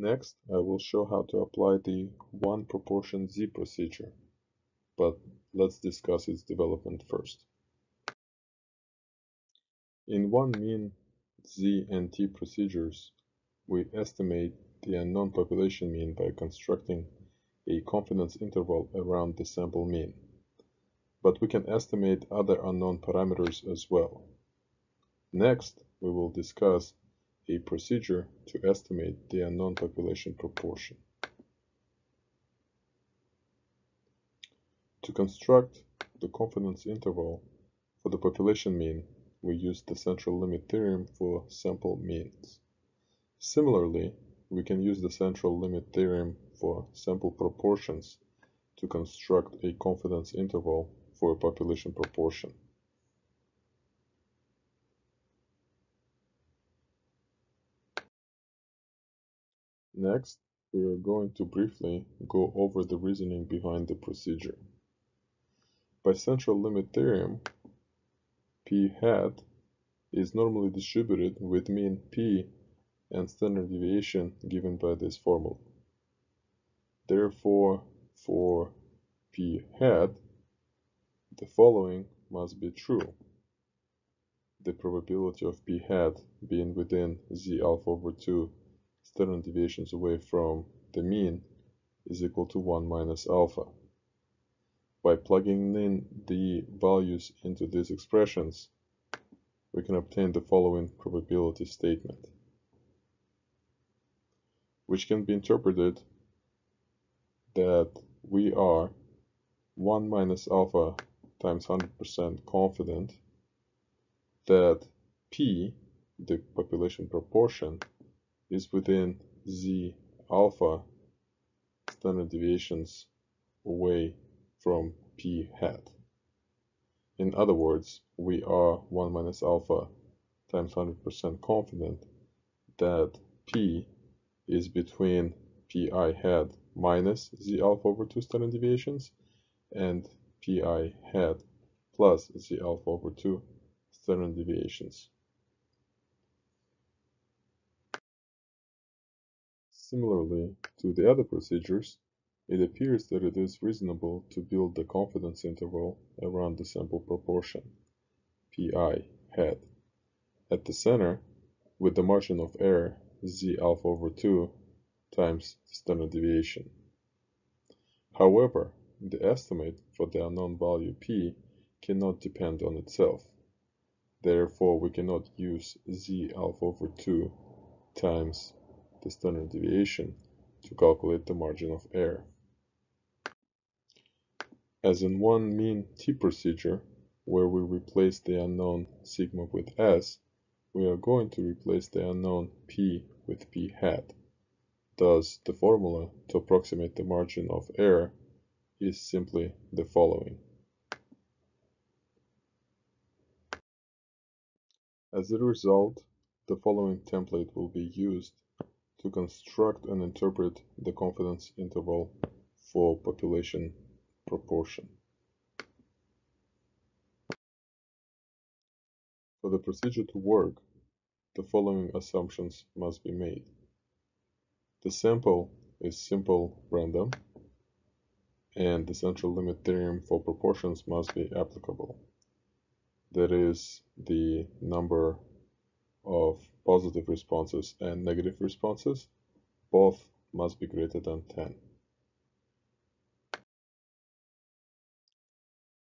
Next, I will show how to apply the 1 proportion Z procedure, but let's discuss its development first. In 1 mean, Z and T procedures, we estimate the unknown population mean by constructing a confidence interval around the sample mean. But we can estimate other unknown parameters as well. Next, we will discuss a procedure to estimate the unknown population proportion. To construct the confidence interval for the population mean, we use the central limit theorem for sample means. Similarly, we can use the central limit theorem for sample proportions to construct a confidence interval for a population proportion. Next, we are going to briefly go over the reasoning behind the procedure. By central limit theorem, p hat is normally distributed with mean p and standard deviation given by this formula. Therefore, for p hat, the following must be true. The probability of p hat being within z alpha over 2 standard deviations away from the mean is equal to 1 minus alpha. By plugging in the values into these expressions, we can obtain the following probability statement, which can be interpreted that we are 1 minus alpha times 100% confident that P, the population proportion, is within Z alpha standard deviations away from P hat. In other words, we are 1 minus alpha times 100% confident that P is between Pi hat minus Z alpha over 2 standard deviations and Pi hat plus Z alpha over 2 standard deviations. Similarly to the other procedures, it appears that it is reasonable to build the confidence interval around the sample proportion, Pi hat, at the center with the margin of error Z alpha over 2 times standard deviation. However, the estimate for the unknown value P cannot depend on itself. Therefore, we cannot use Z alpha over 2 times the standard deviation to calculate the margin of error. As in 1 mean T procedure, where we replace the unknown sigma with S, we are going to replace the unknown P with P hat. Thus, the formula to approximate the margin of error is simply the following. As a result, the following template will be used to construct and interpret the confidence interval for population proportion. For the procedure to work, the following assumptions must be made. The sample is simple random, and the central limit theorem for proportions must be applicable. That is, the number of positive responses and negative responses, both must be greater than 10.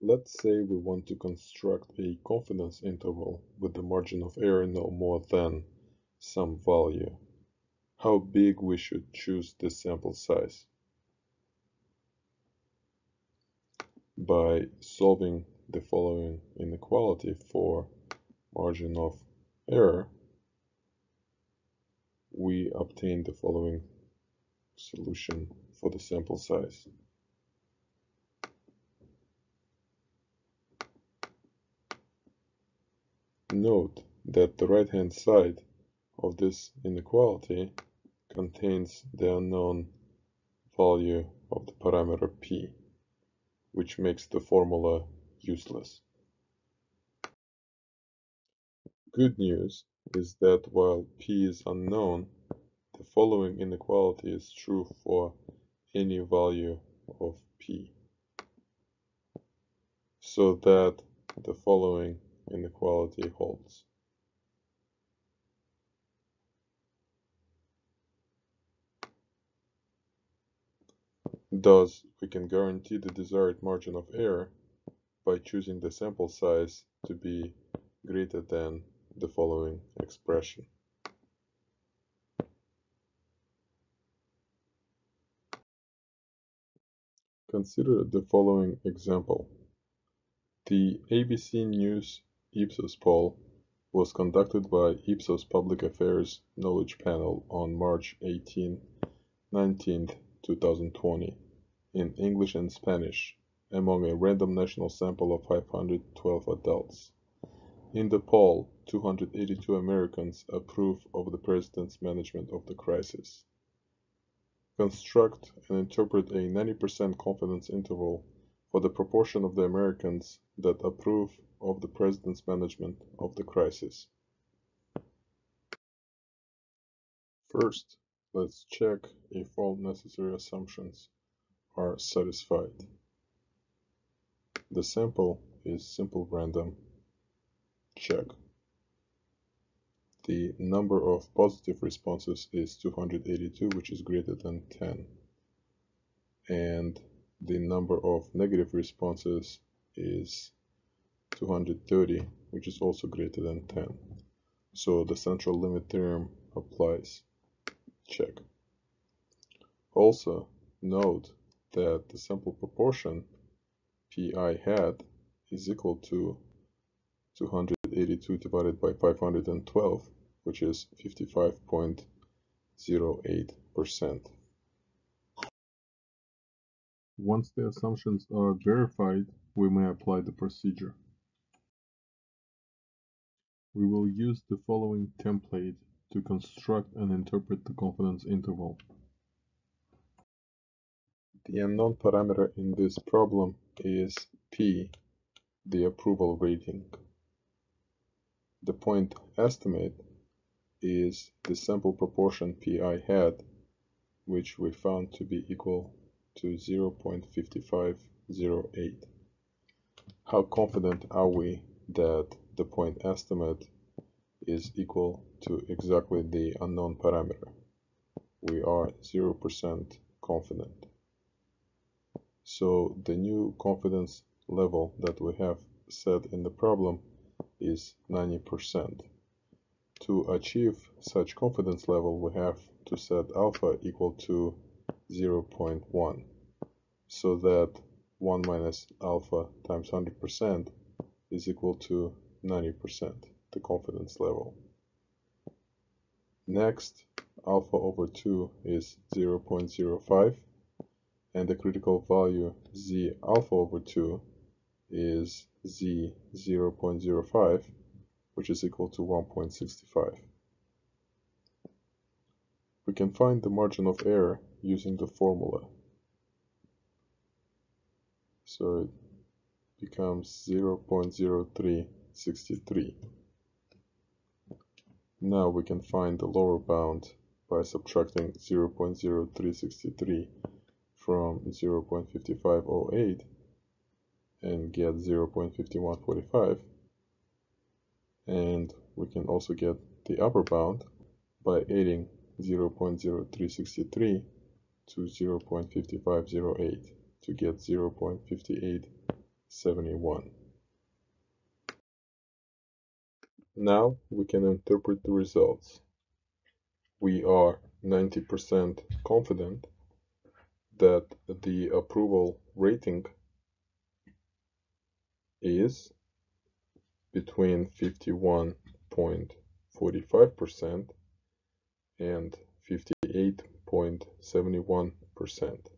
Let's say we want to construct a confidence interval with the margin of error no more than some value. How big we should choose the sample size? By solving the following inequality for margin of error, we obtain the following solution for the sample size. Note that the right-hand side of this inequality contains the unknown value of the parameter p, which makes the formula useless. Good news is that while p is unknown, The following inequality is true for any value of p, so that the following inequality holds. Thus, we can guarantee the desired margin of error by choosing the sample size to be greater than the following expression. Consider the following example. The ABC News Ipsos poll was conducted by Ipsos Public Affairs Knowledge Panel on March 18, 19th, 2020 in English and Spanish among a random national sample of 512 adults. In the poll, 282 Americans approve of the president's management of the crisis. Construct and interpret a 90% confidence interval for the proportion of the Americans that approve of the president's management of the crisis. First, let's check if all necessary assumptions are satisfied. The sample is simple random. Check. The number of positive responses is 282, which is greater than 10. And the number of negative responses is 230, which is also greater than 10. So the central limit theorem applies. Check. Also, note that the sample proportion pi hat is equal to 282 divided by 512, which is 55.08%. Once the assumptions are verified, we may apply the procedure. We will use the following template to construct and interpret the confidence interval. The unknown parameter in this problem is P, the approval rating. The point estimate is the sample proportion Pi hat, which we found to be equal to 0.5508. How confident are we that the point estimate is equal to exactly the unknown parameter? We are 0% confident. So the new confidence level that we have set in the problem is 90%. To achieve such confidence level, we have to set alpha equal to 0.1, so that 1 minus alpha times 100% is equal to 90%. The confidence level. Next, alpha over 2 is 0.05, and the critical value z alpha over 2 is z 0.05, which is equal to 1.65. We can find the margin of error using the formula. So it becomes 0.0363. Now we can find the lower bound by subtracting 0.0363 from 0.5508 and get 0.5145, and we can also get the upper bound by adding 0.0363 to 0.5508 to get 0.5871. Now we can interpret the results. We are 90% confident that the approval rating is between 51.45% and 58.71%.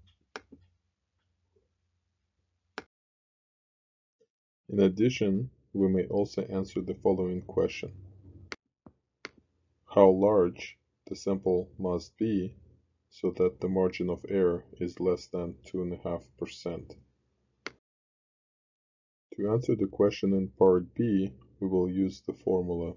In addition, we may also answer the following question. How large the sample must be so that the margin of error is less than 2.5%? To answer the question in part B, we will use the formula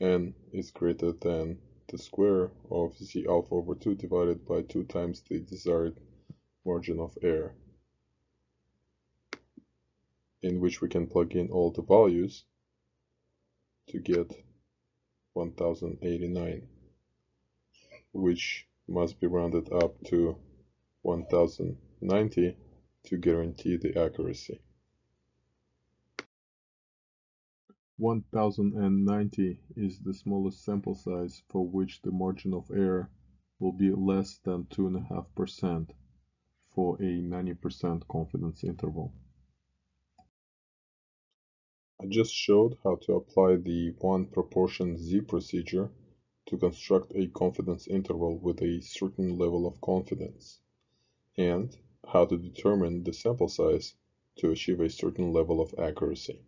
n is greater than the square of Z alpha over 2 divided by 2 times the desired margin of error, in which we can plug in all the values to get 1089, which must be rounded up to 1090 to guarantee the accuracy. 1090 is the smallest sample size for which the margin of error will be less than 2.5% for a 90% confidence interval. I just showed how to apply the 1 proportion Z procedure to construct a confidence interval with a certain level of confidence, and how to determine the sample size to achieve a certain level of accuracy.